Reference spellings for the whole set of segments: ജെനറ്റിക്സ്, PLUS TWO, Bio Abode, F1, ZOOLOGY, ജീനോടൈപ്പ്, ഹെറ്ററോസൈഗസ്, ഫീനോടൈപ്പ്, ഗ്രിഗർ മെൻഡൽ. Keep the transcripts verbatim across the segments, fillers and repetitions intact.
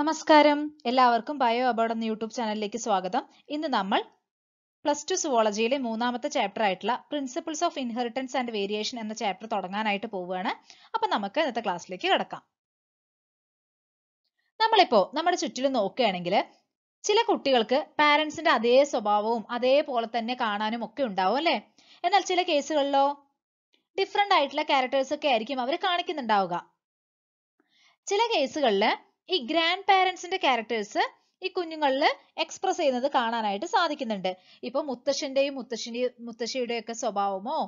നമസ്കാരം എല്ലാവർക്കും bio about എന്ന യൂട്യൂബ് ചാനലിലേക്ക് സ്വാഗതം. ഇന്ന് നമ്മൾ പ്ലസ് ടു സുവോളജിയിലെ മൂന്നാമത്തെ ചാപ്റ്റർ ആയിട്ടുള്ള principles of inheritance and variation എന്ന ചാപ്റ്റർ തുടങ്ങാനായിട്ട് പോവുകയാണ്. അപ്പോൾ നമുക്ക് ഇന്നത്തെ ക്ലാസ്സിലേക്ക് കടക്കാം. നമ്മളിപ്പോൾ നമ്മുടെ ചുറ്റിലും നോക്കുകയാണെങ്കിൽ ചില കുട്ടികൾക്ക് പാരൻസിന്റെ അതേ സ്വഭാവവും അതേപോലെ തന്നെ കാണാനും ഒക്കെ ഉണ്ടാവും അല്ലേ. എന്നാൽ ചില കേസുകളിലോ ഡിഫറെന്റ് ആയിട്ടുള്ള ക്യാരക്ടേഴ്സ് ഒക്കെ ആയിരിക്കും അവർ കാണിക്കുന്നുണ്ടാവുക. ചില കേസുകളിൽ ഈ ഗ്രാൻഡ് പാരൻസിന്റെ ക്യാരക്ടേഴ്സ് ഈ കുഞ്ഞുങ്ങളിൽ എക്സ്പ്രസ് ചെയ്യുന്നത് കാണാനായിട്ട് സാധിക്കുന്നുണ്ട്. ഇപ്പൊ മുത്തശ്ശന്റെയും മുത്തശ്ശിന്റെയും മുത്തശ്ശിയുടെയൊക്കെ സ്വഭാവമോ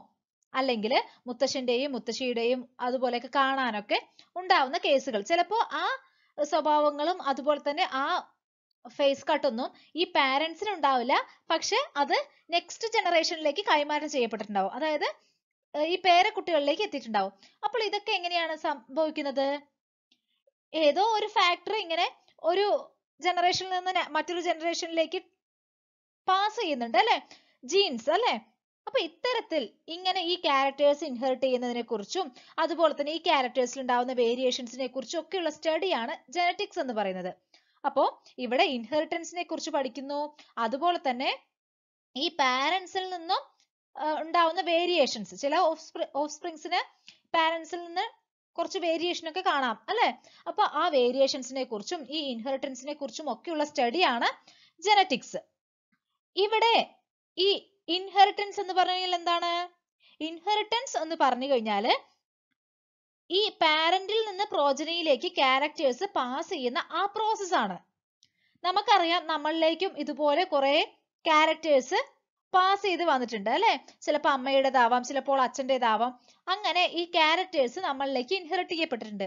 അല്ലെങ്കിൽ മുത്തശ്ശന്റെയും മുത്തശ്ശിയുടെയും അതുപോലെയൊക്കെ കാണാനൊക്കെ ഉണ്ടാവുന്ന കേസുകൾ ചിലപ്പോൾ ആ സ്വഭാവങ്ങളും അതുപോലെ തന്നെ ആ ഫേസ് കട്ടൊന്നും ഈ പാരൻസിന് ഉണ്ടാവില്ല, പക്ഷെ അത് നെക്സ്റ്റ് ജനറേഷനിലേക്ക് കൈമാറ്റം ചെയ്യപ്പെട്ടിട്ടുണ്ടാവും, അതായത് ഈ പേരക്കുട്ടികളിലേക്ക് എത്തിയിട്ടുണ്ടാവും. അപ്പോൾ ഇതൊക്കെ എങ്ങനെയാണ് സംഭവിക്കുന്നത്? ഏതോ ഒരു ഫാക്ടർ ഇങ്ങനെ ഒരു ജനറേഷനിൽ നിന്ന് മറ്റൊരു ജനറേഷനിലേക്ക് പാസ് ചെയ്യുന്നുണ്ട് അല്ലെ, ജീൻസ് അല്ലെ. അപ്പൊ ഇത്തരത്തിൽ ഇങ്ങനെ ഈ ക്യാരക്ടേഴ്സ് ഇൻഹെറിറ്റ് ചെയ്യുന്നതിനെ കുറിച്ചും അതുപോലെ തന്നെ ഈ ക്യാരക്ടേഴ്സിൽ ഉണ്ടാവുന്ന വേരിയേഷൻസിനെ കുറിച്ചും ഒക്കെയുള്ള സ്റ്റഡിയാണ് ജനറ്റിക്സ് എന്ന് പറയുന്നത്. അപ്പോ ഇവിടെ ഇൻഹെറിറ്റൻസിനെ കുറിച്ച് പഠിക്കുന്നു, അതുപോലെ തന്നെ ഈ പാരന്റ്സിൽ നിന്നും ഉണ്ടാവുന്ന വേരിയേഷൻസ്, ചില ഓഫ്സ്പ്രിങ്സിന് പാരന്റ്സിൽ നിന്ന് കുറച്ച് വേരിയേഷൻ ഒക്കെ കാണാം അല്ലെ. അപ്പൊ ആ വേരിയേഷൻസിനെ കുറിച്ചും ഈ ഇൻഹെറിറ്റൻസിനെ കുറിച്ചും ഒക്കെയുള്ള സ്റ്റഡിയാണ് ജെനറ്റിക്സ്. ഇവിടെ ഈ ഇൻഹെറിറ്റൻസ് എന്ന് പറഞ്ഞാൽ എന്താണ്? ഇൻഹെറിറ്റൻസ് എന്ന് പറഞ്ഞു കഴിഞ്ഞാൽ ഈ പാരന്റിൽ നിന്ന് പ്രോജനിയിലേക്ക് ക്യാരക്ടേഴ്സ് പാസ് ചെയ്യുന്ന ആ പ്രോസസ് ആണ്. നമുക്കറിയാം നമ്മളിലേക്കും ഇതുപോലെ കുറെ ക്യാരക്ടേഴ്സ് പാസ് ചെയ്ത് വന്നിട്ടുണ്ട് അല്ലെ. ചിലപ്പോൾ അമ്മയുടേതാവാം, ചിലപ്പോൾ അച്ഛൻ്റെതാവാം. അങ്ങനെ ഈ ക്യാരക്ടേഴ്സ് നമ്മളിലേക്ക് ഇൻഹെറിറ്റ് ചെയ്യപ്പെട്ടിട്ടുണ്ട്.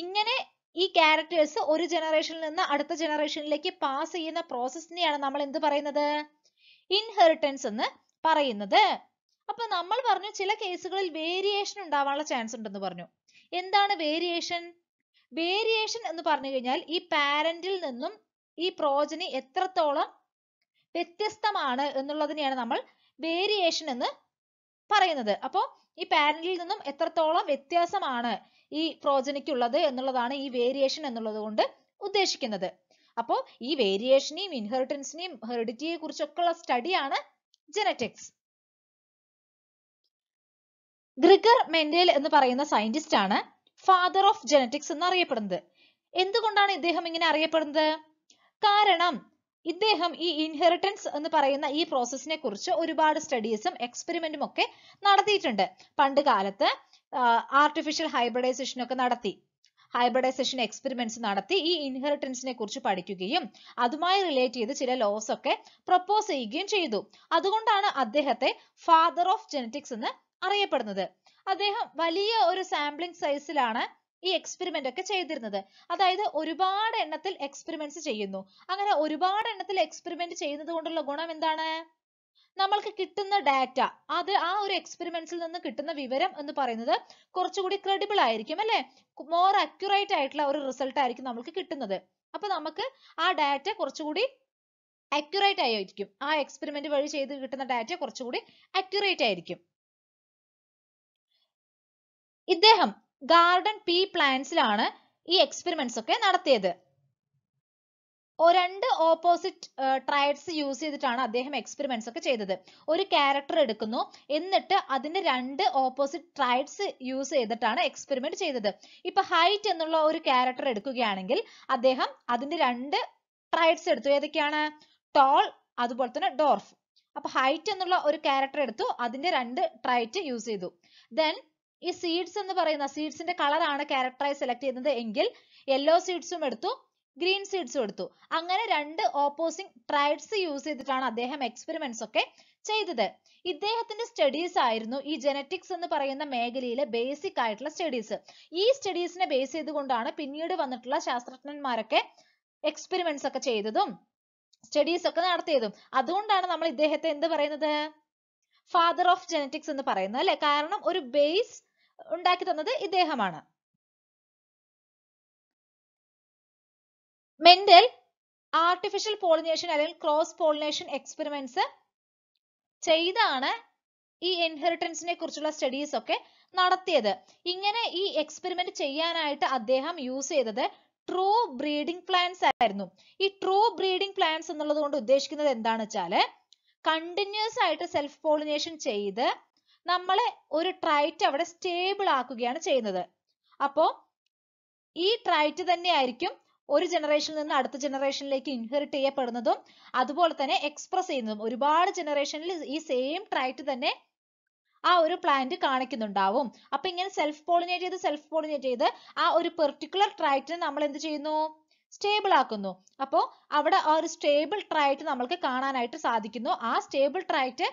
ഇങ്ങനെ ഈ ക്യാരക്ടേഴ്സ് ഒരു ജനറേഷനിൽ നിന്ന് അടുത്ത ജനറേഷനിലേക്ക് പാസ് ചെയ്യുന്ന പ്രോസസ്സിനെയാണ് നമ്മൾ എന്ത് പറയുന്നത്? ഇൻഹെറിറ്റൻസ് എന്ന് പറയുന്നത്. അപ്പൊ നമ്മൾ പറഞ്ഞു ചില കേസുകളിൽ വേരിയേഷൻ ഉണ്ടാവാനുള്ള ചാൻസ് ഉണ്ടെന്ന് പറഞ്ഞു. എന്താണ് വേരിയേഷൻ? വേരിയേഷൻ എന്ന് പറഞ്ഞു കഴിഞ്ഞാൽ ഈ പാരന്റിൽ നിന്നും ഈ പ്രോജനി എത്രത്തോളം വ്യത്യസ്തമാണ് എന്നുള്ളതിനെയാണ് നമ്മൾ വേരിയേഷൻ എന്ന് പറയുന്നത്. അപ്പോൾ ഈ പാരന്റിൽ നിന്നും എത്രത്തോളം വ്യത്യാസമാണ് ഈ പ്രോജനിക്കുള്ളത് എന്നുള്ളതാണ് ഈ വേരിയേഷൻ എന്നുള്ളത് കൊണ്ട് ഉദ്ദേശിക്കുന്നത്. അപ്പോൾ ഈ വേരിയേഷനെയും ഇൻഹെറിറ്റൻസിനെയും ഹെറിഡിറ്റിയെ കുറിച്ചൊക്കെയുള്ള സ്റ്റഡിയാണ് ജെനറ്റിക്സ്. ഗ്രിഗർ മെൻഡൽ എന്ന് പറയുന്ന സയന്റിസ്റ്റ് ആണ് ഫാദർ ഓഫ് ജെനറ്റിക്സ് എന്നറിയപ്പെടുന്നത്. എന്തുകൊണ്ടാണ് ഇദ്ദേഹം ഇങ്ങനെ അറിയപ്പെടുന്നത്? കാരണം ഇദ്ദേഹം ഈ ഇൻഹെറിറ്റൻസ് എന്ന് പറയുന്ന ഈ പ്രോസസ്സിനെ കുറിച്ച് ഒരുപാട് സ്റ്റഡീസും എക്സ്പെരിമെന്റും ഒക്കെ നടത്തിയിട്ടുണ്ട്. പണ്ട് കാലത്ത് ആർട്ടിഫിഷ്യൽ ഹൈബ്രിഡൈസേഷൻ ഒക്കെ നടത്തി, ഹൈബ്രിഡൈസേഷൻ എക്സ്പെരിമെന്റ്സ് നടത്തി ഈ ഇൻഹെറിറ്റൻസിനെ കുറിച്ച് പഠിക്കുകയും അതുമായി റിലേറ്റ് ചെയ്ത് ചില ലോസ് ഒക്കെ പ്രപ്പോസ് ചെയ്യുകയും ചെയ്തു. അതുകൊണ്ടാണ് അദ്ദേഹത്തെ ഫാദർ ഓഫ് ജെനറ്റിക്സ് എന്ന് അറിയപ്പെടുന്നത്. അദ്ദേഹം വലിയ ഒരു സാമ്പിളിംഗ് സൈസിലാണ് ഈ എക്സ്പെരിമെന്റ് ഒക്കെ ചെയ്തിരുന്നത്. അതായത് ഒരുപാട് എണ്ണത്തിൽ എക്സ്പെരിമെന്റ്സ് ചെയ്യുന്നു. അങ്ങനെ ഒരുപാട് എണ്ണത്തിൽ എക്സ്പെരിമെന്റ് ചെയ്യുന്നത് കൊണ്ടുള്ള ഗുണം എന്താണ്? നമ്മൾക്ക് കിട്ടുന്ന ഡാറ്റ, അത് ആ ഒരു എക്സ്പെരിമെന്റ്സിൽ നിന്ന് കിട്ടുന്ന വിവരം എന്ന് പറയുന്നത് കുറച്ചുകൂടി ക്രെഡിബിൾ ആയിരിക്കും അല്ലെ. മോർ അക്യുറേറ്റ് ആയിട്ടുള്ള ഒരു റിസൾട്ട് ആയിരിക്കും നമ്മൾക്ക് കിട്ടുന്നത്. അപ്പൊ നമുക്ക് ആ ഡാറ്റ കുറച്ചുകൂടി അക്യുറേറ്റ് ആയിരിക്കും. ആ എക്സ്പെരിമെന്റ് വഴി ചെയ്ത് കിട്ടുന്ന ഡാറ്റ കുറച്ചുകൂടി അക്യുറേറ്റ് ആയിരിക്കും. ഇദ്ദേഹം ഗാർഡൻ പീ പ്ലാന്റ്സിലാണ് ഈ എക്സ്പെരിമെന്റ്സ് ഒക്കെ നടത്തിയത്. രണ്ട് ഓപ്പോസിറ്റ് ട്രൈഡ്സ് യൂസ് ചെയ്തിട്ടാണ് അദ്ദേഹം എക്സ്പെരിമെന്റ്സ് ഒക്കെ ചെയ്തത്. ഒരു ക്യാരക്ടർ എടുക്കുന്നു, എന്നിട്ട് അതിന്റെ രണ്ട് ഓപ്പോസിറ്റ് ട്രൈഡ്സ് യൂസ് ചെയ്തിട്ടാണ് എക്സ്പെരിമെന്റ് ചെയ്തത്. ഇപ്പൊ ഹൈറ്റ് എന്നുള്ള ഒരു ക്യാരക്ടർ എടുക്കുകയാണെങ്കിൽ അദ്ദേഹം അതിന്റെ രണ്ട് ട്രൈഡ്സ് എടുത്തു. ഏതൊക്കെയാണ്? ടോൾ, അതുപോലെ തന്നെ ഡോർഫ്. അപ്പൊ ഹൈറ്റ് എന്നുള്ള ഒരു ക്യാരക്ടർ എടുത്തു, അതിന്റെ രണ്ട് ട്രൈറ്റ് യൂസ് ചെയ്തു. ദെൻ ഈ സീഡ്സ് എന്ന് പറയുന്ന സീഡ്സിന്റെ കളറാണ് ക്യാരക്ടറായി സെലക്ട് ചെയ്യുന്നത് എങ്കിൽ യെല്ലോ സീഡ്സും എടുത്തു, ഗ്രീൻ സീഡ്സും എടുത്തു. അങ്ങനെ രണ്ട് ഓപ്പോസിംഗ് ട്രൈഡ്സ് യൂസ് ചെയ്തിട്ടാണ് അദ്ദേഹം എക്സ്പെരിമെന്റ്സ് ഒക്കെ ചെയ്തത്. ഇദ്ദേഹത്തിന്റെ സ്റ്റഡീസ് ആയിരുന്നു ഈ ജെനറ്റിക്സ് എന്ന് പറയുന്ന മേഖലയിലെ ബേസിക് ആയിട്ടുള്ള സ്റ്റഡീസ്. ഈ സ്റ്റഡീസിനെ ബേസ് ചെയ്തുകൊണ്ടാണ് പിന്നീട് വന്നിട്ടുള്ള ശാസ്ത്രജ്ഞന്മാരൊക്കെ എക്സ്പെരിമെന്റ്സ് ഒക്കെ ചെയ്തതും സ്റ്റഡീസ് ഒക്കെ നടത്തിയതും. അതുകൊണ്ടാണ് നമ്മൾ ഇദ്ദേഹത്തെ എന്ത് പറയുന്നത്? ഫാദർ ഓഫ് ജെനറ്റിക്സ് എന്ന് പറയുന്നത് അല്ലെ. കാരണം ഒരു ബേസ് ഉണ്ടാക്കി തന്നത് ഇദ്ദേഹമാണ്. മെൻഡൽ ആർട്ടിഫിഷ്യൽ പോളിനേഷൻ അല്ലെങ്കിൽ ക്രോസ് പോളിനേഷൻ എക്സ്പെരിമെന്റ്സ് ചെയ്താണ് ഈ ഇൻഹെറിറ്റൻസിനെ കുറിച്ചുള്ള സ്റ്റഡീസ് ഒക്കെ നടത്തിയത്. ഇങ്ങനെ ഈ എക്സ്പെരിമെന്റ് ചെയ്യാനായിട്ട് അദ്ദേഹം യൂസ് ചെയ്തത് ട്രൂ ബ്രീഡിംഗ് പ്ലാന്റ്സ് ആയിരുന്നു. ഈ ട്രൂ ബ്രീഡിംഗ് പ്ലാന്റ്സ് എന്നുള്ളത് കൊണ്ട് ഉദ്ദേശിക്കുന്നത് എന്താണെന്ന് വെച്ചാല് കണ്ടിന്യൂസ് ആയിട്ട് സെൽഫ് പോളിനേഷൻ ചെയ്ത് നമ്മളെ ഒരു ട്രൈറ്റ് അവിടെ സ്റ്റേബിൾ ആക്കുകയാണ് ചെയ്യുന്നത്. അപ്പോ ഈ ട്രൈറ്റ് തന്നെ ആയിരിക്കും ഒരു ജനറേഷനിൽ നിന്ന് അടുത്ത ജനറേഷനിലേക്ക് ഇൻഹെറിറ്റ് ചെയ്യപ്പെടുന്നതും അതുപോലെ തന്നെ എക്സ്പ്രസ് ചെയ്യുന്നതും. ഒരുപാട് ജനറേഷനിൽ ഈ സെയിം ട്രൈറ്റ് തന്നെ ആ ഒരു പ്ലാന്റ് കാണിക്കുന്നുണ്ടാവും. അപ്പൊ ഇങ്ങനെ സെൽഫ് പോളിനേറ്റ് ചെയ്ത് സെൽഫ് പോളിനേറ്റ് ചെയ്ത് ആ ഒരു പെർട്ടിക്കുലർ ട്രൈറ്റിനെ നമ്മൾ എന്ത് ചെയ്യുന്നു, സ്റ്റേബിൾ ആക്കുന്നു. അപ്പോ അവിടെ ആ ഒരു സ്റ്റേബിൾ ട്രൈറ്റ് നമ്മൾക്ക് കാണാനായിട്ട് സാധിക്കുന്നു. ആ സ്റ്റേബിൾ ട്രൈറ്റ്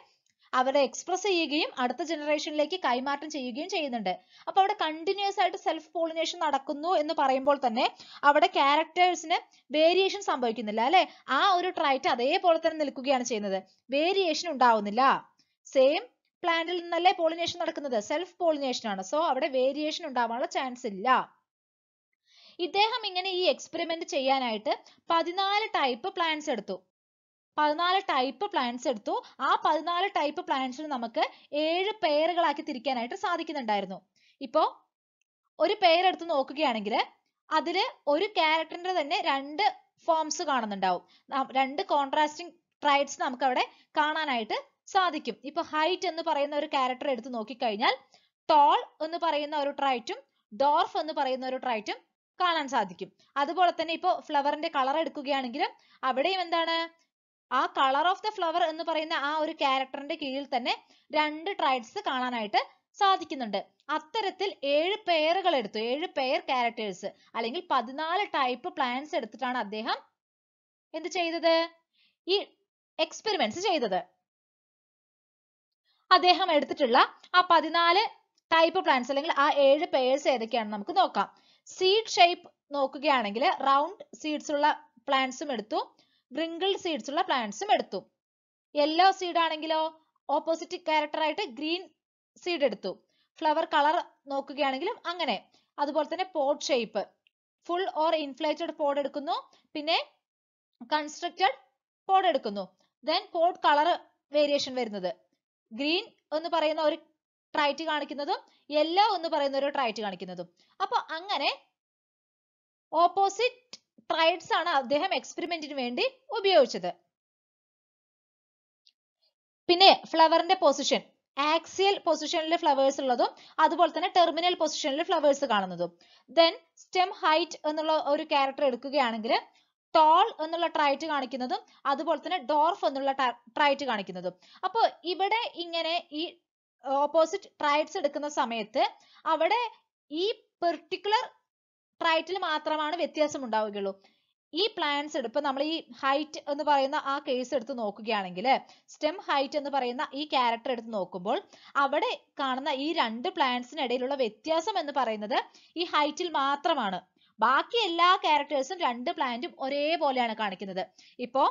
അവരെ എക്സ്പ്രസ് ചെയ്യുകയും അടുത്ത ജനറേഷനിലേക്ക് കൈമാറ്റം ചെയ്യുകയും ചെയ്യുന്നുണ്ട്. അപ്പൊ അവിടെ കണ്ടിന്യൂസ് ആയിട്ട് സെൽഫ് പോളിനേഷൻ നടക്കുന്നു എന്ന് പറയുമ്പോൾ തന്നെ അവിടെ ക്യാരക്ടേഴ്സിന് വേരിയേഷൻ സംഭവിക്കുന്നില്ല, അല്ലെ? ആ ഒരു ട്രൈറ്റ് അതേപോലെ തന്നെ നിൽക്കുകയാണ് ചെയ്യുന്നത്, വേരിയേഷൻ ഉണ്ടാവുന്നില്ല. സെയിം പ്ലാന്റിൽ നിന്നല്ലേ പോളിനേഷൻ നടക്കുന്നത്, സെൽഫ് പോളിനേഷൻ ആണ്. സോ അവിടെ വേരിയേഷൻ ഉണ്ടാവാനുള്ള ചാൻസ് ഇല്ല. ഇദ്ദേഹം ഇങ്ങനെ ഈ എക്സ്പെരിമെന്റ് ചെയ്യാനായിട്ട് പതിനാല് ടൈപ്പ് പ്ലാന്റ്സ് എടുത്തു പതിനാല് ടൈപ്പ് പ്ലാന്റ്സ് എടുത്തു ആ പതിനാല് ടൈപ്പ് പ്ലാന്റ്സിൽ നമുക്ക് ഏഴ് പേരുകളാക്കി തിരിക്കാനായിട്ട് സാധിക്കുന്നുണ്ടായിരുന്നു. ഇപ്പോ ഒരു പേരെടുത്ത് നോക്കുകയാണെങ്കിൽ അതില് ഒരു ക്യാരക്ടറിന്റെ തന്നെ രണ്ട് ഫോംസ് കാണുന്നുണ്ടാവും, രണ്ട് കോൺട്രാസ്റ്റിംഗ് ട്രൈറ്റ്സ് നമുക്ക് അവിടെ കാണാനായിട്ട് സാധിക്കും. ഇപ്പൊ ഹൈറ്റ് എന്ന് പറയുന്ന ഒരു ക്യാരക്ടർ എടുത്ത് നോക്കിക്കഴിഞ്ഞാൽ ടോൾ എന്ന് പറയുന്ന ഒരു ട്രൈറ്റും ഡോർഫ് എന്ന് പറയുന്ന ഒരു ട്രൈറ്റും കാണാൻ സാധിക്കും. അതുപോലെ തന്നെ ഇപ്പൊ ഫ്ലവറിന്റെ കളർ എടുക്കുകയാണെങ്കിൽ അവിടെയും എന്താണ്, ആ കളർ ഓഫ് ദ ഫ്ലവർ എന്ന് പറയുന്ന ആ ഒരു ക്യാരക്ടറിന്റെ കീഴിൽ തന്നെ രണ്ട് ട്രൈറ്റ്സ് കാണാനായിട്ട് സാധിക്കുന്നുണ്ട്. അത്തരത്തിൽ ഏഴ് പേരുകൾ എടുത്തു, ഏഴ് പേർ ക്യാരക്ടേഴ്സ് അല്ലെങ്കിൽ പതിനാല് ടൈപ്പ് പ്ലാന്റ്സ് എടുത്തിട്ടാണ് അദ്ദേഹം എന്ത് ചെയ്തത്, ഈ എക്സ്പെരിമെന്റ്സ് ചെയ്തത്. അദ്ദേഹം എടുത്തിട്ടുള്ള ആ പതിനാല് ടൈപ്പ് പ്ലാന്റ്സ് അല്ലെങ്കിൽ ആ ഏഴ് പേഴ്സ് ഏതൊക്കെയാണെന്ന് നമുക്ക് നോക്കാം. സീഡ് ഷേപ്പ് നോക്കുകയാണെങ്കിൽ റൗണ്ട് സീഡ്സ് ഉള്ള പ്ലാന്റ്സും എടുത്തു, wrinkled seeds ഉള്ള പ്ലാന്റ്സും എടുത്തു. യെല്ലോ സീഡ് ആണെങ്കിലോ ഓപ്പോസിറ്റ് ക്യാരക്ടർ ആയിട്ട് ഗ്രീൻ സീഡ് എടുത്തു. ഫ്ലവർ കളർ നോക്കുകയാണെങ്കിലും അങ്ങനെ. അതുപോലെ തന്നെ pod shape, full or inflated pod എടുക്കുന്നു, പിന്നെ കൺസ്ട്രക്റ്റഡ് പോഡ് എടുക്കുന്നു. ദെൻ പോഡ് കളർ വേരിയേഷൻ വരുന്നത് ഗ്രീൻ എന്ന് പറയുന്ന ഒരു ട്രൈറ്റ് കാണിക്കുന്നതും യെല്ലോ എന്ന് പറയുന്ന ഒരു ട്രൈറ്റ് കാണിക്കുന്നതും. അപ്പൊ അങ്ങനെ ഓപ്പോസിറ്റ് ട്രൈറ്റ്സ് ആണ് അദ്ദേഹം എക്സ്പെരിമെന്റിന് വേണ്ടി ഉപയോഗിച്ചത്. പിന്നെ ഫ്ലവറിന്റെ പൊസിഷൻ, ആക്സിയൽ പൊസിഷനിൽ ഫ്ലവേഴ്സ് ഉള്ളതും അതുപോലെ തന്നെ ടെർമിനൽ പൊസിഷനിൽ ഫ്ലവേഴ്സ് കാണുന്നതും. ദെൻ സ്റ്റെം ഹൈറ്റ് എന്നുള്ള ഒരു ക്യാരക്ടർ എടുക്കുകയാണെങ്കിൽ ടോൾ എന്നുള്ള ട്രൈറ്റ് കാണിക്കുന്നതും അതുപോലെ തന്നെ ഡോർഫ് എന്നുള്ള ട്രൈറ്റ് കാണിക്കുന്നതും. അപ്പോ ഇവിടെ ഇങ്ങനെ ഈ ഓപ്പോസിറ്റ് ട്രൈറ്റ്സ് എടുക്കുന്ന സമയത്ത് അവിടെ ഈ പെർട്ടിക്കുലർ ട്രൈറ്റിൽ മാത്രമാണ് വ്യത്യാസം ഉണ്ടാവുകയുള്ളൂ. ഈ പ്ലാന്റ്സ് എടുപ്പ് നമ്മൾ ഈ ഹൈറ്റ് എന്ന് പറയുന്ന ആ കേസ് എടുത്ത് നോക്കുകയാണെങ്കിൽ സ്റ്റെം ഹൈറ്റ് എന്ന് പറയുന്ന ഈ ക്യാരക്ടർ എടുത്ത് നോക്കുമ്പോൾ അവിടെ കാണുന്ന ഈ രണ്ട് പ്ലാന്റ്സിനിടയിലുള്ള വ്യത്യാസം എന്ന് പറയുന്നത് ഈ ഹൈറ്റിൽ മാത്രമാണ്. ബാക്കി എല്ലാ ക്യാരക്ടേഴ്സും രണ്ട് പ്ലാന്റും ഒരേപോലെയാണ് കാണിക്കുന്നത്. ഇപ്പോ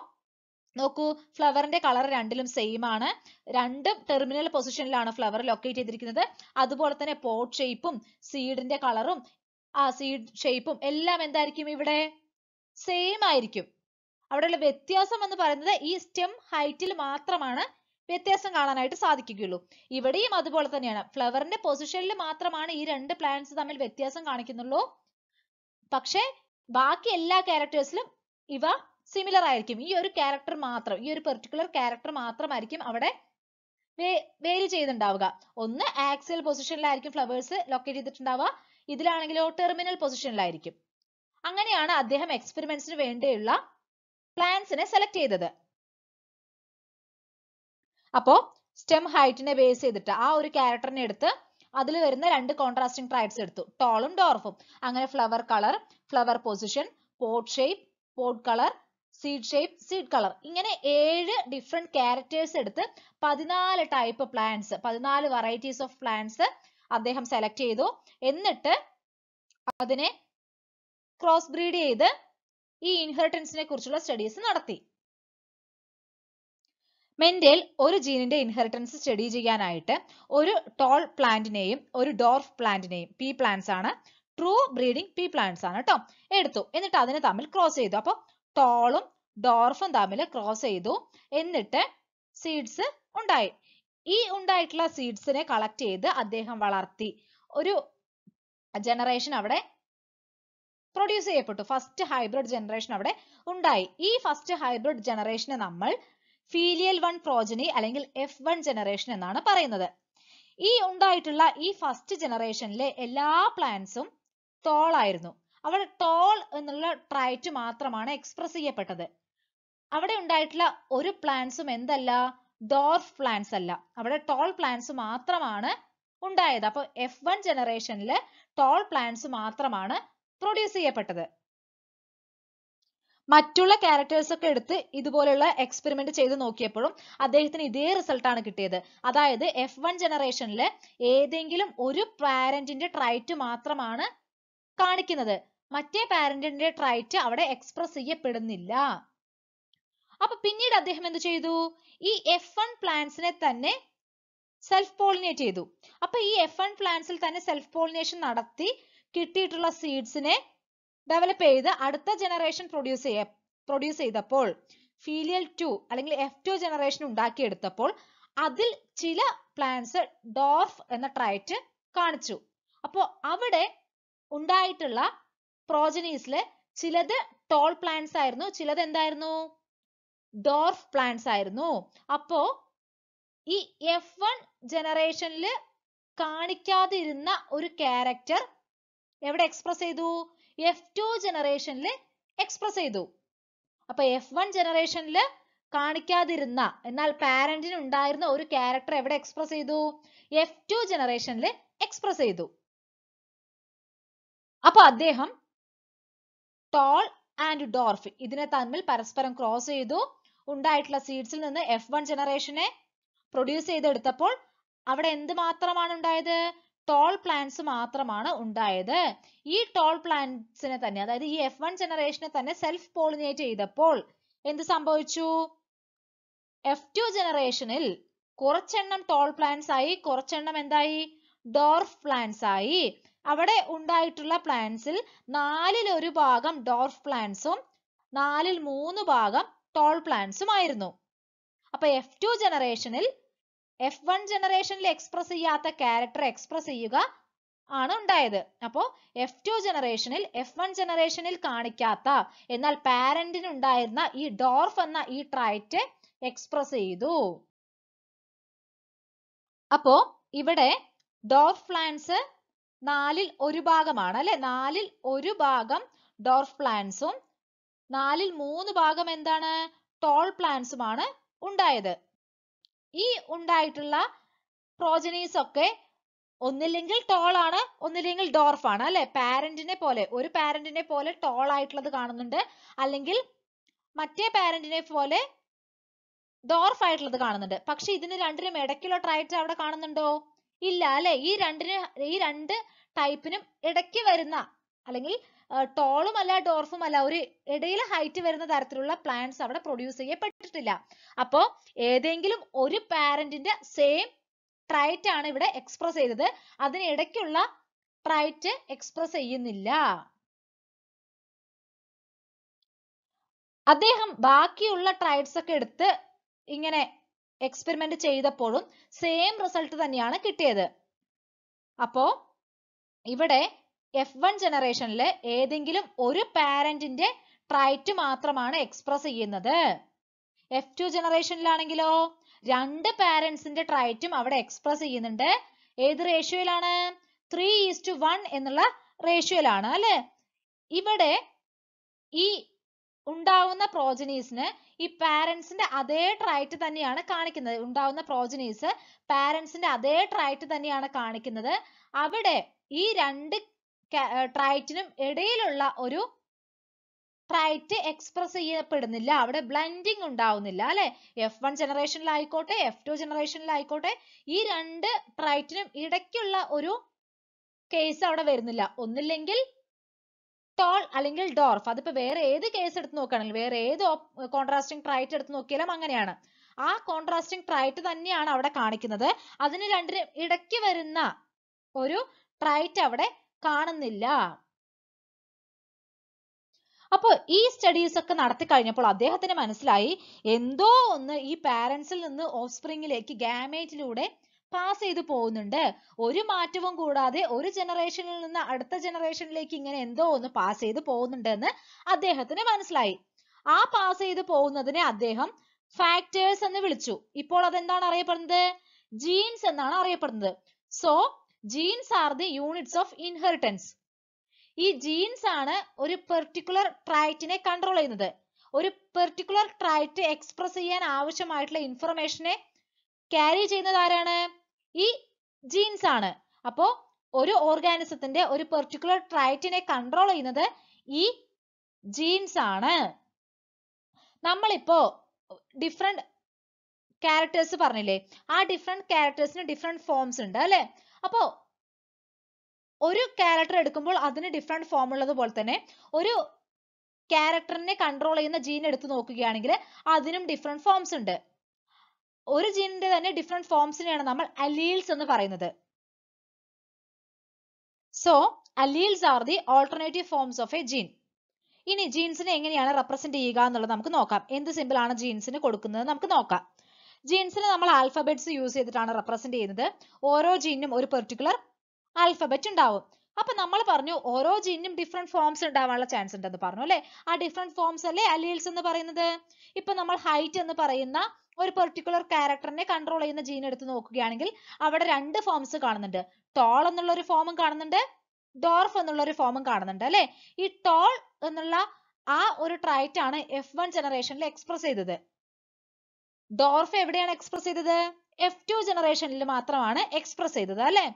നോക്കൂ, ഫ്ലവറിന്റെ കളർ രണ്ടിലും സെയിം ആണ്, രണ്ടും ടെർമിനൽ പൊസിഷനിലാണ് ഫ്ലവർ ലൊക്കേറ്റ് ചെയ്തിരിക്കുന്നത്. അതുപോലെ തന്നെ പോട്ട് ഷേപ്പും സീഡിന്റെ കളറും ആ സീഡ് ഷേപ്പും എല്ലാം എന്തായിരിക്കും, ഇവിടെ സെയിം ആയിരിക്കും. അവിടെയുള്ള വ്യത്യാസം എന്ന് പറയുന്നത് ഈ സ്റ്റെം ഹൈറ്റിൽ മാത്രമാണ് വ്യത്യാസം കാണാനായിട്ട് സാധിക്കുകയുള്ളൂ. ഇവിടെയും അതുപോലെ തന്നെയാണ്, ഫ്ലവറിന്റെ പൊസിഷനിൽ മാത്രമാണ് ഈ രണ്ട് പ്ലാന്റ്സ് തമ്മിൽ വ്യത്യാസം കാണിക്കുന്നുള്ളൂ. പക്ഷെ ബാക്കി എല്ലാ ക്യാരക്ടേഴ്സിലും ഇവ സിമിലർ ആയിരിക്കും. ഈ ഒരു ക്യാരക്ടർ മാത്രം, ഈ ഒരു പെർട്ടിക്കുലർ ക്യാരക്ടർ മാത്രമായിരിക്കും അവിടെ വേരി ചെയ്തിട്ടുണ്ടാവുക. ഒന്ന് ആക്സിയൽ പൊസിഷനിലായിരിക്കും ഫ്ലവേഴ്സ് ലൊക്കേറ്റ് ചെയ്തിട്ടുണ്ടാവുക, ഇതിലാണെങ്കിലോ ടെർമിനൽ പൊസിഷനിലായിരിക്കും. അങ്ങനെയാണ് അദ്ദേഹം എക്സ്പെരിമെന്റ്സിന് വേണ്ടിയുള്ള പ്ലാന്റ്സിനെ സെലക്ട് ചെയ്തത്. അപ്പോ സ്റ്റെം ഹൈറ്റിനെ ബേസ് ചെയ്തിട്ട് ആ ഒരു ക്യാരക്ടറിനെ എടുത്ത് അതിൽ വരുന്ന രണ്ട് കോൺട്രാസ്റ്റിംഗ് ട്രൈറ്റ്സ് എടുത്തു, ടോളും ഡോർഫും. അങ്ങനെ flower colour, flower position, pod shape, pod colour, seed shape, seed colour, ഇങ്ങനെ ഏഴ് ഡിഫറെന്റ് ക്യാരക്ടേഴ്സ് എടുത്ത് പതിനാല് ടൈപ്പ് പ്ലാന്റ്സ്, പതിനാല് വെറൈറ്റീസ് ഓഫ് പ്ലാന്റ്സ് അദ്ദേഹം സെലക്ട് ചെയ്തു. എന്നിട്ട് അതിനെ ക്രോസ് ബ്രീഡ് ചെയ്ത് ഈ ഇൻഹെറിറ്റൻസിനെ കുറിച്ചുള്ള സ്റ്റഡീസ് നടത്തി. മെൻഡൽ ഒരു ജീനിന്റെ ഇൻഹെറിറ്റൻസ് സ്റ്റഡി ചെയ്യാനായിട്ട് ഒരു ടോൾ പ്ലാന്റിനെയും ഒരു ഡോർഫ് പ്ലാന്റിനെയും, പി പ്ലാന്റ്സ് ആണ്, ട്രൂ ബ്രീഡിംഗ് പി പ്ലാന്റ്സ് ആണ് കേട്ടോ, എടുത്തു. എന്നിട്ട് അതിനെ തമ്മിൽ ക്രോസ് ചെയ്തു. അപ്പൊ ടോളും ഡോർഫും തമ്മിൽ ക്രോസ് ചെയ്തു. എന്നിട്ട് സീഡ്സ് ഉണ്ടായി. ഈ ഉണ്ടായിട്ടുള്ള സീഡ്സിനെ കളക്ട് ചെയ്ത് അദ്ദേഹം വളർത്തി. ഒരു ജനറേഷൻ അവിടെ produce ചെയ്യപ്പെട്ടു. First hybrid generation അവിടെ ഉണ്ടായി. ഈ first hybrid generation നമ്മൾ ഫീലിയൽ വൺ പ്രോജനി അല്ലെങ്കിൽ എഫ് വൺ ജനറേഷൻ എന്നാണ് പറയുന്നത്. ഈ ഉണ്ടായിട്ടുള്ള ഈ ഫസ്റ്റ് ജനറേഷനിലെ എല്ലാ പ്ലാന്റ്സും ടോൾ ആയിരുന്നു. അവിടെ ടോൾ എന്നുള്ള ട്രൈറ്റ് മാത്രമാണ് എക്സ്പ്രസ് ചെയ്യപ്പെട്ടത്. അവിടെ ഉണ്ടായിട്ടുള്ള ഒരു പ്ലാന്റ്സും എന്തല്ല, ഡോർഫ് പ്ലാന്റ്സ് അല്ല. അവിടെ ടോൾ പ്ലാന്റ്സ് മാത്രമാണ് ഉണ്ടായത്. അപ്പൊ എഫ് വൺ ജനറേഷനിൽ ടോൾ പ്ലാന്റ്സ് മാത്രമാണ് പ്രൊഡ്യൂസ് ചെയ്യപ്പെട്ടത്. മറ്റുള്ള ക്യാരക്ടേഴ്സ് ഒക്കെ എടുത്ത് ഇതുപോലെയുള്ള എക്സ്പെരിമെന്റ് ചെയ്ത് നോക്കിയപ്പോഴും അദ്ദേഹത്തിന് ഇതേ റിസൾട്ടാണ് കിട്ടിയത്. അതായത് എഫ് വൺ ജനറേഷനിൽ ഏതെങ്കിലും ഒരു പാരന്റിന്റെ ട്രൈറ്റ് മാത്രമാണ് കാണിക്കുന്നത്, മറ്റേ പാരന്റിന്റെ ട്രൈറ്റ് അവിടെ എക്സ്പ്രസ് ചെയ്യപ്പെടുന്നില്ല. അപ്പൊ പിന്നീട് അദ്ദേഹം എന്ത് ചെയ്തു, ഈ എഫ് വൺ പ്ലാന്റ്സിനെ തന്നെ സെൽഫ് പോളിനേറ്റ് ചെയ്തു. അപ്പൊ ഈ എഫ് വൺ പ്ലാന്റ്സിൽ തന്നെ സെൽഫ് പോളിനേഷൻ നടത്തി കിട്ടിയിട്ടുള്ള സീഡ്സിനെ ഡെവലപ്പ് ചെയ്ത് അടുത്ത ജനറേഷൻ പ്രൊഡ്യൂസ് ചെയ്യ പ്രൊഡ്യൂസ് ചെയ്തപ്പോൾ ഫീലിയൽ ടു അല്ലെങ്കിൽ എഫ് ടു ജനറേഷൻ ഉണ്ടാക്കിയെടുത്തപ്പോൾ അതിൽ ചില പ്ലാന്റ്സ് ഡോർഫ് എന്ന ട്രൈറ്റ് കാണിച്ചു. അപ്പോൾ അവിടെ ഉണ്ടായിട്ടുള്ള പ്രോജനീസില് ചിലത് ടോൾ പ്ലാന്റ്സ് ആയിരുന്നു, ചിലത് എന്തായിരുന്നു, ഡോർഫ് പ്ലാന്റ്സ് ആയിരുന്നു. അപ്പോ ഈ എഫ് വൺ ജനറേഷനില് കാണിക്കാതിരുന്ന ഒരു ക്യാരക്ടർ എവിടെ എക്സ്പ്രസ് ചെയ്തു, എഫ് ടു ജനറേഷനില് എക്സ്പ്രസ് ചെയ്തു. അപ്പൊ എഫ് വൺ ജനറേഷനില് കാണിക്കാതിരുന്ന എന്നാൽ പാരന്റിന് ഉണ്ടായിരുന്ന ഒരു ക്യാരക്ടർ എവിടെ എക്സ്പ്രസ് ചെയ്തു, എഫ് ടു ജനറേഷനില് എക്സ്പ്രസ് ചെയ്തു. അപ്പൊ അദ്ദേഹം ടോൾ ആൻഡ് ഡോർഫ് ഇതിനെ തമ്മിൽ പരസ്പരം ക്രോസ് ചെയ്തു. ഉണ്ടായിട്ടുള്ള സീഡ്സിൽ നിന്ന് എഫ് വൺ ജനറേഷനെ പ്രൊഡ്യൂസ് ചെയ്തെടുത്തപ്പോൾ അവിടെ എന്ത് മാത്രമാണ് ഉണ്ടായത്, ടോൾ പ്ലാന്റ്സ് മാത്രമാണ് ഉണ്ടായത്. ഈ ടോൾ പ്ലാന്റ്സിനെ തന്നെ, അതായത് ഈ എഫ് വൺ ജനറേഷനെ തന്നെ സെൽഫ് പോളിനേറ്റ് ചെയ്തപ്പോൾ എന്ത് സംഭവിച്ചു, എഫ് ടു ജനറേഷനിൽ കുറച്ചെണ്ണം ടോൾ പ്ലാന്റ്സ് ആയി, കുറച്ചെണ്ണം എന്തായി, ഡോർഫ് പ്ലാന്റ്സ് ആയി. അവിടെ ഉണ്ടായിട്ടുള്ള പ്ലാന്റ്സിൽ നാലിൽ ഒരു ഭാഗം ഡോർഫ് പ്ലാന്റ്സും നാലിൽ മൂന്ന് ഭാഗം ടോൾ പ്ലാന്റ്സും ആയിരുന്നു. അപ്പൊ എഫ് ടു ജനറേഷനിൽ എഫ് വൺ ജനറേഷനിൽ എക്സ്പ്രസ് ചെയ്യാത്ത ക്യാരക്ടർ എക്സ്പ്രസ് ചെയ്യുക ആണ് ഉണ്ടായത്. അപ്പോ എഫ് ടു ജനറേഷനിൽ എഫ് വൺ ജനറേഷനിൽ കാണിക്കാത്ത എന്നാൽ പാരന്റിന് ഉണ്ടായിരുന്ന ഈ ഡോർഫ് എന്ന ഈ ട്രൈറ്റ് എക്സ്പ്രസ് ചെയ്തു. അപ്പോ ഇവിടെ ഡോർഫ് പ്ലാന്റ്സ് നാലിൽ ഒരു ഭാഗമാണ് അല്ലെ, നാലിൽ ഒരു ഭാഗം ഡോർഫ് പ്ലാന്റ്സും നാലിൽ മൂന്ന് ഭാഗം എന്താണ്, ടോൾ പ്ലാന്റ്സുമാണ് ഉണ്ടായത്. ഈ ഉണ്ടായിട്ടുള്ള പ്രോജനീസ് ഒക്കെ ഒന്നില്ലെങ്കിൽ ടോൾ ആണ്, ഒന്നില്ലെങ്കിൽ ഡോർഫ് ആണ് അല്ലെ. പാരന്റിനെ പോലെ ഒരു പാരന്റിനെ പോലെ ടോൾ ആയിട്ടുള്ളത് കാണുന്നുണ്ട്, അല്ലെങ്കിൽ മറ്റേ പാരന്റിനെ പോലെ ഡോർഫ് ആയിട്ടുള്ളത് കാണുന്നുണ്ട്. പക്ഷെ ഇതിന് രണ്ടിനും ഇടയ്ക്കുള്ള ട്രൈറ്റ് അവിടെ കാണുന്നുണ്ടോ, ഇല്ല അല്ലെ. ഈ രണ്ടിന് ഈ രണ്ട് ടൈപ്പിനും ഇടയ്ക്ക് വരുന്ന അല്ലെങ്കിൽ ടോളും അല്ല ഡോർഫും അല്ല, ഒരു ഇടയിൽ ഹൈറ്റ് വരുന്ന തരത്തിലുള്ള പ്ലാന്റ്സ് അവിടെ പ്രൊഡ്യൂസ് ചെയ്യപ്പെട്ടിട്ടില്ല. അപ്പോ ഏതെങ്കിലും ഒരു പാരന്റിന്റെ സെയിം ട്രൈറ്റ് ആണ് ഇവിടെ എക്സ്പ്രസ് ചെയ്തത്, അതിനിടയ്ക്കുള്ള ട്രൈറ്റ് എക്സ്പ്രസ് ചെയ്യുന്നില്ല. അദ്ദേഹം ബാക്കിയുള്ള ട്രൈറ്റ്സ് ഒക്കെ എടുത്ത് ഇങ്ങനെ എക്സ്പെരിമെന്റ് ചെയ്തപ്പോഴും സെയിം റിസൾട്ട് തന്നെയാണ് കിട്ടിയത്. അപ്പോ ഇവിടെ എഫ് വൺ ജനറേഷനിൽ ഏതെങ്കിലും ഒരു പാരന്റിന്റെ ട്രൈറ്റ് മാത്രമാണ് എക്സ്പ്രസ് ചെയ്യുന്നത്. എഫ് ടു ജനറേഷനിലാണെങ്കിലോ രണ്ട് പാരന്റ്സിന്റെ ട്രൈറ്റും അവിടെ എക്സ്പ്രസ് ചെയ്യുന്നുണ്ട്. ഏത് റേഷ്യോയിലാണ്, ത്രീ ഈസ്റ്റ് വൺ എന്നുള്ള റേഷ്യോയിലാണ് അല്ലെ. ഇവിടെ ഈ ഉണ്ടാവുന്ന പ്രോജനീസിന് ഈ പാരന്റ്സിന്റെ അതേ ട്രൈറ്റ് തന്നെയാണ് കാണിക്കുന്നത്. ഉണ്ടാവുന്ന പ്രോജനീസ് പാരന്റ്സിന്റെ അതേ ട്രൈറ്റ് തന്നെയാണ് കാണിക്കുന്നത്. അവിടെ ഈ രണ്ട് ട്രൈറ്റിനും ഇടയിലുള്ള ഒരു ട്രൈറ്റ് എക്സ്പ്രസ് ചെയ്യപ്പെടുന്നില്ല, അവിടെ ബ്ലെൻഡിങ് ഉണ്ടാവുന്നില്ല അല്ലെ. എഫ് വൺ ജനറേഷനിലായിക്കോട്ടെ എഫ് ടു ജനറേഷനിലായിക്കോട്ടെ ഈ രണ്ട് ട്രൈറ്റിനും ഇടയ്ക്കുള്ള ഒരു കേസ് അവിടെ വരുന്നില്ല, ഒന്നില്ലെങ്കിൽ ടോൾ അല്ലെങ്കിൽ ഡോർഫ്. അതിപ്പോ വേറെ ഏത് കേസ് എടുത്ത് നോക്കുകയാണെങ്കിൽ, വേറെ ഏത് കോൺട്രാസ്റ്റിംഗ് ട്രൈറ്റ് എടുത്ത് നോക്കിയാലും അങ്ങനെയാണ്. ആ കോൺട്രാസ്റ്റിംഗ് ട്രൈറ്റ് തന്നെയാണ് അവിടെ കാണിക്കുന്നത്, അതിന് രണ്ടിനും ഇടയ്ക്ക് വരുന്ന ഒരു ട്രൈറ്റ് അവിടെ കാണുന്നില്ല. അപ്പോ ഈ സ്റ്റഡീസ് ഒക്കെ നടത്തി കഴിഞ്ഞപ്പോൾ അദ്ദേഹത്തിന് മനസ്സിലായി എന്തോ ഒന്ന് ഈ പാരന്റ്സിൽ നിന്ന് ഓഫ്സ്പ്രിംഗിലേക്ക് ഗാമേറ്റിലൂടെ പാസ് ചെയ്ത് പോകുന്നുണ്ട്. ഒരു മാറ്റവും കൂടാതെ ഒരു ജനറേഷനിൽ നിന്ന് അടുത്ത ജനറേഷനിലേക്ക് ഇങ്ങനെ എന്തോ ഒന്ന് പാസ് ചെയ്ത് പോകുന്നുണ്ട് എന്ന് അദ്ദേഹത്തിന് മനസ്സിലായി. ആ പാസ് ചെയ്ത് പോകുന്നതിനെ അദ്ദേഹം ഫാക്ടേഴ്സ് എന്ന് വിളിച്ചു. ഇപ്പോൾ അതെന്താണ് അറിയപ്പെടുന്നത്? ജീൻസ് എന്നാണ് അറിയപ്പെടുന്നത്. So genes are the units of inheritance. ഈ ജീൻസ് ആണ് ഒരു പെർട്ടിക്കുലർ ട്രൈറ്റിനെ കൺട്രോൾ ചെയ്യുന്നത്. ഒരു പെർട്ടിക്കുലർ ട്രൈറ്റ് എക്സ്പ്രസ് ചെയ്യാൻ ആവശ്യമായിട്ടുള്ള ഇൻഫർമേഷനെ ക്യാരി ചെയ്യുന്നത് ആരാണ്? ഈ ജീൻസ് ആണ്. അപ്പോ ഒരു ഓർഗാനിസത്തിന്റെ ഒരു പെർട്ടിക്കുലർ ട്രൈറ്റിനെ കൺട്രോൾ ചെയ്യുന്നത് ഈ ജീൻസ് ആണ്. നമ്മളിപ്പോ ഡിഫറെന്റ് ക്യാരക്ടേഴ്സ് പറഞ്ഞില്ലേ, ആ ഡിഫറെന്റ് ക്യാരക്ടേഴ്സിന് ഡിഫറെന്റ് ഫോംസ് ഉണ്ട് അല്ലെ. അപ്പോ ഒരു ക്യാരക്ടർ എടുക്കുമ്പോൾ അതിന് ഡിഫറെന്റ് ഫോം ഉള്ളത് പോലെ തന്നെ ഒരു ക്യാരക്ടറിനെ കൺട്രോൾ ചെയ്യുന്ന ജീൻ എടുത്തു നോക്കുകയാണെങ്കിൽ അതിനും ഡിഫറെന്റ് ഫോംസ് ഉണ്ട്. ഒരു ജീനിന്റെ തന്നെ ഡിഫറെന്റ് ഫോംസിനെയാണ് നമ്മൾ അലീൽസ് എന്ന് പറയുന്നത്. So alleles are the alternative forms of a gene. ഇനി ജീൻസിനെ എങ്ങനെയാണ് റെപ്രസെന്റ് ചെയ്യുക എന്നുള്ളത് നമുക്ക് നോക്കാം. എന്ത് സിമ്പിൾ ആണ് ജീൻസിന് കൊടുക്കുന്നത് നമുക്ക് നോക്കാം. ജീൻസിനെ നമ്മൾ ആൽഫബറ്റ്സ് യൂസ് ചെയ്തിട്ടാണ് റെപ്രസെന്റ് ചെയ്യുന്നത്. ഓരോ ജീനും ഒരു പെർട്ടിക്കുലർ ആൽഫബറ്റ് ഉണ്ടാവും. അപ്പൊ നമ്മൾ പറഞ്ഞു ഓരോ ജീനും ഡിഫറെന്റ് ഫോംസ് ഉണ്ടാവാനുള്ള ചാൻസ് ഉണ്ടെന്ന് പറഞ്ഞു അല്ലെ. ആ ഡിഫറെന്റ് ഫോംസ് അല്ലേ അലീൽസ് എന്ന് പറയുന്നത്. ഇപ്പൊ നമ്മൾ ഹൈറ്റ് എന്ന് പറയുന്ന ഒരു പെർട്ടിക്കുലർ ക്യാരക്ടറിനെ കൺട്രോൾ ചെയ്യുന്ന ജീൻ എടുത്ത് നോക്കുകയാണെങ്കിൽ അവിടെ രണ്ട് ഫോംസ് കാണുന്നുണ്ട്. ടോൾ എന്നുള്ള ഒരു ഫോമും കാണുന്നുണ്ട്, ഡോർഫ് എന്നുള്ള ഒരു ഫോമും കാണുന്നുണ്ട് അല്ലെ. ഈ ടോൾ എന്നുള്ള ആ ഒരു ട്രൈറ്റ് ആണ് എഫ് വൺ ജനറേഷനിൽ എക്സ്പ്രസ് ചെയ്തത്. ഡോർഫ് എവിടെയാണ് എക്സ്പ്രസ് ചെയ്തത്? എഫ് ടു ജനറേഷനിൽ മാത്രമാണ് എക്സ്പ്രസ് ചെയ്തത് അല്ലെ.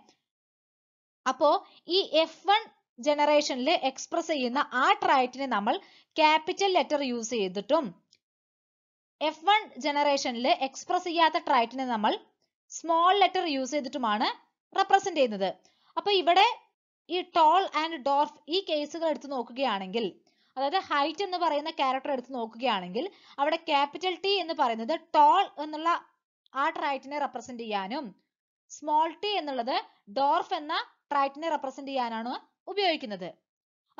അപ്പോ ഈ എഫ് വൺ ജനറേഷനിൽ എക്സ്പ്രസ് ചെയ്യുന്ന ആ ട്രൈറ്റിനെ നമ്മൾ ക്യാപിറ്റൽ ലെറ്റർ യൂസ് ചെയ്തിട്ടും എഫ് വൺ ജനറേഷനിൽ എക്സ്പ്രസ് ചെയ്യാത്ത ട്രൈറ്റിനെ നമ്മൾ സ്മോൾ ലെറ്റർ യൂസ് ചെയ്തിട്ടുമാണ് റെപ്രസെന്റ് ചെയ്യുന്നത്. അപ്പൊ ഇവിടെ ഈ ടോൾ ആൻഡ് ഡോർഫ് ഈ കേസുകൾ എടുത്ത് നോക്കുകയാണെങ്കിൽ, അതായത് ഹൈറ്റ് എന്ന് പറയുന്ന ക്യാരക്ടർ എടുത്ത് നോക്കുകയാണെങ്കിൽ അവിടെ ക്യാപിറ്റൽ ടി എന്ന് പറയുന്നത് ടോൾ എന്നുള്ള ആ ട്രൈറ്റിനെ റെപ്രസെന്റ് ചെയ്യാനും സ്മോൾ ടി എന്നുള്ളത് ഡോർഫ് എന്ന ട്രൈറ്റിനെ റെപ്രസെന്റ് ചെയ്യാനാണ് ഉപയോഗിക്കുന്നത്.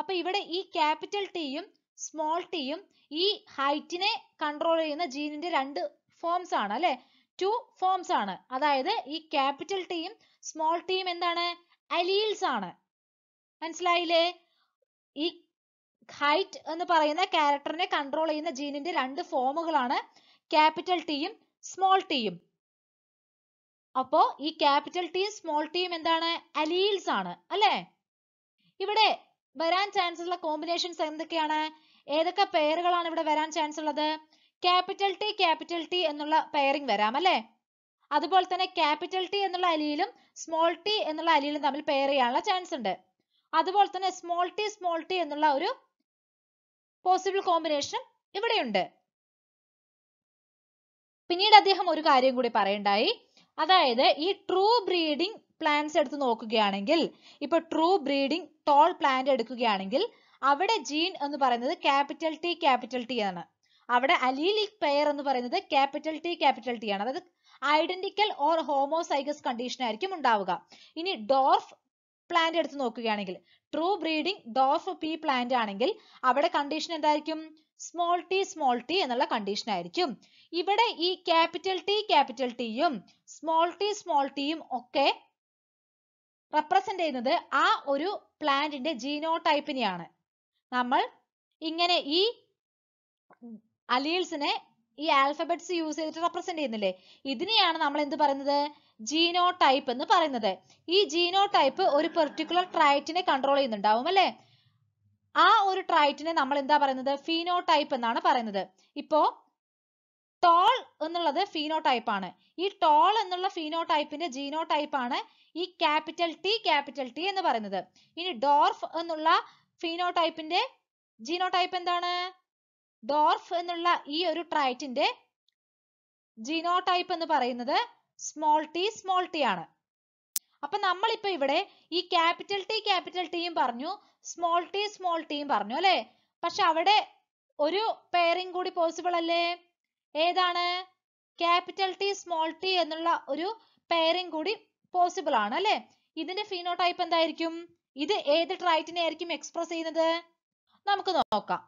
അപ്പൊ ഇവിടെ ഈ ക്യാപിറ്റൽ ടിയും സ്മോൾ ടിയും ഈ ഹൈറ്റിനെ കൺട്രോൾ ചെയ്യുന്ന ജീനിന്റെ രണ്ട് ഫോംസ് ആണ് അല്ലെ, ടു ഫോംസ് ആണ്. അതായത് ഈ ക്യാപിറ്റൽ ടിയും സ്മോൾ ടിയും എന്താണ്? അലീൽസ് ആണ്. മനസ്സിലായില്ലേ? ഈ ഹൈറ്റ് എന്ന് പറയുന്ന ക്യാരക്ടറിനെ കൺട്രോൾ ചെയ്യുന്ന ജീനിന്റെ രണ്ട് ഫോമുകളാണ് ക്യാപിറ്റൽ ടിയും സ്മോൾ ടിയും. അപ്പോ ഈ ക്യാപിറ്റൽ ടിയും സ്മോൾ ടിയും എന്താണ്? അലീൽസ് ആണ് അല്ലെ. ഇവിടെ വരാൻ ചാൻസ് ഉള്ള കോമ്പിനേഷൻസ് എന്തൊക്കെയാണ്? ഏതൊക്കെ പേരുകളാണ് ഇവിടെ വരാൻ ചാൻസ് ഉള്ളത്? ക്യാപിറ്റൽ ടി ക്യാപിറ്റൽ ടി എന്നുള്ള പെയറിംഗ് വരാം അല്ലെ. അതുപോലെ തന്നെ ക്യാപിറ്റൽ ടി എന്നുള്ള അലീലും സ്മോൾ ടി എന്നുള്ള അലീലും തമ്മിൽ പെയർ ചെയ്യാനുള്ള ചാൻസ് ഉണ്ട്. അതുപോലെ തന്നെ സ്മോൾ ടി സ്മോൾ ടി എന്നുള്ള ഒരു പോസിബിൾ കോമ്പിനേഷൻ ഇവിടെയുണ്ട്. പിന്നീട് അദ്ദേഹം ഒരു കാര്യം കൂടി പറയണ്ടായി. അതായത് ഈ ട്രൂ ബ്രീഡിംഗ് പ്ലാന്റ്സ് എടുത്ത് നോക്കുകയാണെങ്കിൽ, ഇപ്പൊ ട്രൂ ബ്രീഡിംഗ് ടോൾ പ്ലാന്റ് എടുക്കുകയാണെങ്കിൽ അവിടെ ജീൻ എന്ന് പറയുന്നത് ക്യാപിറ്റൽ ടി ക്യാപിറ്റൽ ടി ആണ്. അവിടെ അലീലിക് പെയർ എന്ന് പറയുന്നത് ക്യാപിറ്റൽ ടി ക്യാപിറ്റൽ ടി ആണ്. അതായത് ഐഡന്റിക്കൽ ഓർ ഹോമോസൈഗസ് കണ്ടീഷൻ ആയിരിക്കും ഉണ്ടാവുക. ഇനി ഡോർഫ് പ്ലാന്റ് എടുത്ത് നോക്കുകയാണെങ്കിൽ, true breeding dwarf pea plant ആണെങ്കിൽ അവിടെ കണ്ടീഷൻ എന്തായിരിക്കും? സ്മോൾ ടി സ്മോൾ ടി എന്നുള്ള കണ്ടീഷൻ ആയിരിക്കും. ഇവിടെ ഈ ക്യാപിറ്റൽ ടി ക്യാപിറ്റൽ ടിയും സ്മോൾ ടി സ്മോൾ ടിയും ഒക്കെ റെപ്രസെന്റ് ചെയ്യുന്നത് ആ ഒരു പ്ലാന്റിന്റെ ജീനോടൈപ്പിനെയാണ്. നമ്മൾ ഇങ്ങനെ ഈ അലീൽസിനെ ഈ ആൽഫബറ്റ്സ് യൂസ് ചെയ്തിട്ട് റെപ്രസെന്റ് ചെയ്യുന്നില്ലേ, ഇതിനെയാണ് നമ്മൾ എന്ത് പറയുന്നത്? ജീനോടൈപ്പ് എന്ന് പറയുന്നത്. ഈ ജീനോടൈപ്പ് ഒരു പെർട്ടിക്കുലർ ട്രൈറ്റിനെ കൺട്രോൾ ചെയ്യുന്നുണ്ടാവും അല്ലെ. ആ ഒരു ട്രൈറ്റിനെ നമ്മൾ എന്താ പറയുന്നത്? ഫീനോടൈപ്പ് എന്നാണ് പറയുന്നത്. ഇപ്പോ ടോൾ എന്നുള്ളത് ഫീനോടൈപ്പ് ആണ്. ഈ ടോൾ എന്നുള്ള ഫീനോടൈപ്പിന്റെ ജീനോടൈപ്പ് ആണ് ഈ ക്യാപിറ്റൽ ടി ക്യാപിറ്റൽ ടി എന്ന് പറയുന്നത്. ഇനി ഡോർഫ് എന്നുള്ള ഫീനോടൈപ്പിന്റെ ജീനോടൈപ്പ് എന്താണ്? ഡോർഫ് എന്നുള്ള ഈ ഒരു ട്രൈറ്റിന്റെ ജീനോടൈപ്പ് എന്ന് പറയുന്നത് സ്മോൾ ടി സ്മോൾ ടി ആണ്. അപ്പൊ നമ്മളിപ്പോ ഇവിടെ ഈ ക്യാപിറ്റൽ ടി ക്യാപിറ്റൽ ടിയും പറഞ്ഞു, സ്മോൾ ടി സ്മോൾ ടിയും പറഞ്ഞു അല്ലെ. പക്ഷെ അവിടെ ഒരു പെയറിംഗ് കൂടി പോസിബിൾ അല്ലേ? ഏതാണ്? ക്യാപിറ്റൽ ടി സ്മോൾ ടി എന്നുള്ള ഒരു പെയറിംഗ് കൂടി പോസിബിൾ ആണ് അല്ലെ. ഇതിന്റെ ഫീനോടൈപ്പ് എന്തായിരിക്കും? ഇത് ഏത് ട്രൈറ്റിനെ ആയിരിക്കും എക്സ്പ്രസ് ചെയ്യുന്നത്? നമുക്ക് നോക്കാം.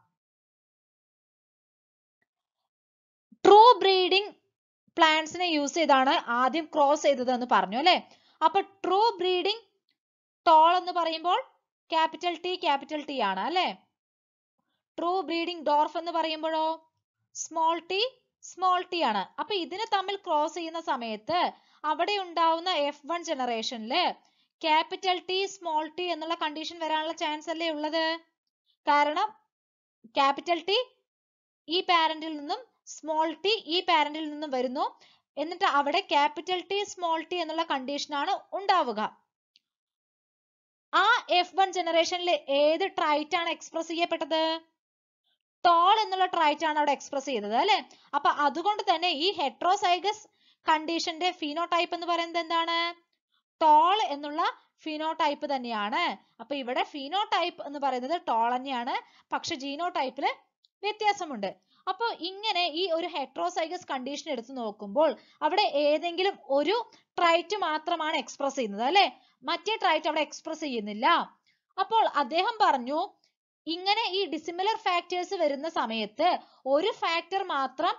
True breeding plants ne use ചെയ്താണ് ആദ്യം cross ചെയ്തത് എന്ന് പറഞ്ഞു അല്ലേ അപ്പോൾ true breeding tall എന്ന് പറയുമ്പോൾ capital T capital T ആണ് അല്ലേ true breeding dwarf എന്ന് പറയുമ്പോഴോ small t small t ആണ് അപ്പോൾ ഇതിനെ തമ്മിൽ cross ചെയ്യുന്ന സമയത്ത് അവിടെ ഉണ്ടാവുന്ന F one generation ലെ capital T small t എന്നുള്ള condition വരാനുള്ള chance അല്ലേ ഉള്ളത് കാരണം capital T ഈ പാരന്റിൽ നിന്നും small t ഈ പാരന്റിൽ നിന്നും വരുന്നു എന്നിട്ട് അവിടെ capital T small t എന്നുള്ള condition ആണ് ഉണ്ടാവുക ആ F one generationലെ ഏത് trait ആണ് express ചെയ്യപ്പെട്ടത് tall എന്നുള്ള trait ആണ് അവിടെ express ചെയ്തത് അല്ലേ അപ്പോൾ അതുകൊണ്ട് തന്നെ ഈ heterozygous conditionന്റെ phenotype എന്ന് പറയുന്നത് എന്താണ് tall എന്നുള്ള phenotype തന്നെയാണ് അപ്പോൾ ഇവിടെ phenotype എന്ന് പറയുന്നത് tall തന്നെയാണ് പക്ഷേ genotypeൽ വ്യത്യാസമുണ്ട് അപ്പോൾ ഇങ്ങനെ ഈ ഒരു heterozygous condition എടുത്തു നോക്കുമ്പോൾ അവിടെ ഏതെങ്കിലും ഒരു trait മാത്രമാണ് express ചെയ്യുന്നത് അല്ലേ മറ്റേ trait അവിടെ express ചെയ്യുന്നില്ല അപ്പോൾ അദ്ദേഹം പറഞ്ഞു ഇങ്ങനെ ഈ dissimilar factors വരുന്ന സമയത്ത് ഒരു factor മാത്രം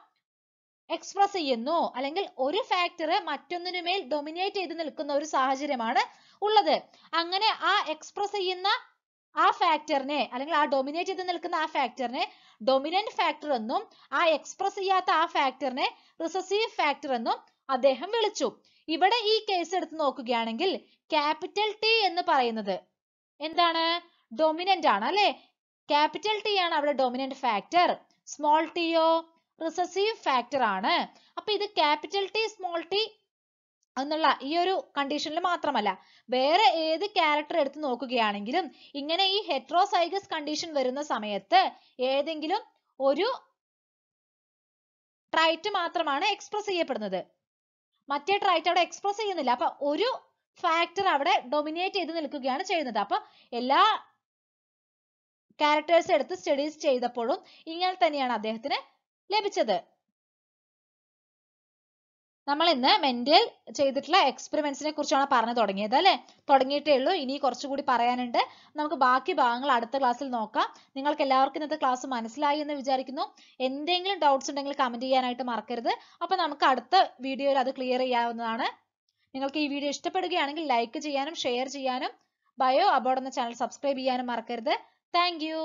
express ചെയ്യുന്നു അല്ലെങ്കിൽ ഒരു factor മറ്റൊന്നിനുമേൽ dominate ചെയ്തു നിൽക്കുന്ന ഒരു സാഹചര്യമാണ് ഉള്ളത് അങ്ങനെ ആ express ചെയ്യുന്ന ആ factor നെ അല്ലെങ്കിൽ ആ dominate ചെയ്തു നിൽക്കുന്ന ആ factor നെ dominant factor എന്നോ ആ എക്സ്പ്രസ് ചെയ്യാത്ത ആ ഫാക്ടറിനെ recessive factor എന്നോ അദ്ദേഹം വിളിച്ചു ഇവിടെ ഈ കേസ് എടുത്തു നോക്കുകയാണെങ്കിൽ capital T എന്ന് പറയുന്നത് എന്താണ് dominant ആണ് അല്ലേ capital T ആണ് അവിടെ dominant factor small t യോ recessive factor ആണ് അപ്പോൾ ഇത് capital T small t എന്നുള്ള ഈ ഒരു കണ്ടീഷനിൽ മാത്രമല്ല വേറെ ഏത് ക്യാരക്ടർ എടുത്തു നോക്കുകയാണെങ്കിലും ഇങ്ങനെ ഈ ഹെറ്ററോസൈഗസ് കണ്ടീഷൻ വരുന്ന സമയത്ത് ഏതെങ്കിലും ഒരു ട്രൈറ്റ് മാത്രമാണ് എക്സ്പ്രസ് ചെയ്യപ്പെടുന്നത് മറ്റേ ട്രൈറ്റ് അവിടെ എക്സ്പ്രസ് ചെയ്യുന്നില്ല അപ്പോൾ ഒരു ഫാക്ടർ അവിടെ ഡോമിനേറ്റ് ചെയ്തു നിൽക്കുകയാണ് ചെയ്യുന്നത് അപ്പോൾ എല്ലാ ക്യാരക്ടേഴ്സ് എടുത്ത് സ്റ്റഡീസ് ചെയ്തപ്പോഴും ഇങ്ങനെ തന്നെയാണ് അദ്ദേഹത്തിന് ലഭിച്ചത് നമ്മൾ ഇന്ന് മെൻഡൽ ചെയ്തിട്ടുള്ള എക്സ്പെരിമെന്റ്സിനെ കുറിച്ചാണ് പറഞ്ഞു തുടങ്ങിയത് അല്ലേ തുടങ്ങിയിട്ടേ ഉള്ളൂ ഇനി കുറച്ചുകൂടി പറയാനുണ്ട് നമുക്ക് ബാക്കി ഭാഗങ്ങൾ അടുത്ത ക്ലാസ്സിൽ നോക്കാം നിങ്ങൾക്ക് എല്ലാവർക്കും ഇന്നത്തെ ക്ലാസ് മനസ്സിലായി എന്ന് വിചാരിക്കുന്നു എന്തെങ്കിലും ഡൗട്ട്സ് ഉണ്ടെങ്കിൽ കമന്റ് ചെയ്യാനായിട്ട് മറക്കരുത് അപ്പോൾ നമുക്ക് അടുത്ത വീഡിയോയിൽ അത് ക്ലിയർ ചെയ്യാവുന്നതാണ് നിങ്ങൾക്ക് ഈ വീഡിയോ ഇഷ്ടപ്പെടുകയാണെങ്കിൽ ലൈക്ക് ചെയ്യാനും ഷെയർ ചെയ്യാനും ബയോ അബോർഡ് എന്ന ചാനൽ സബ്സ്ക്രൈബ് ചെയ്യാനും മറക്കരുത് താങ്ക്യൂ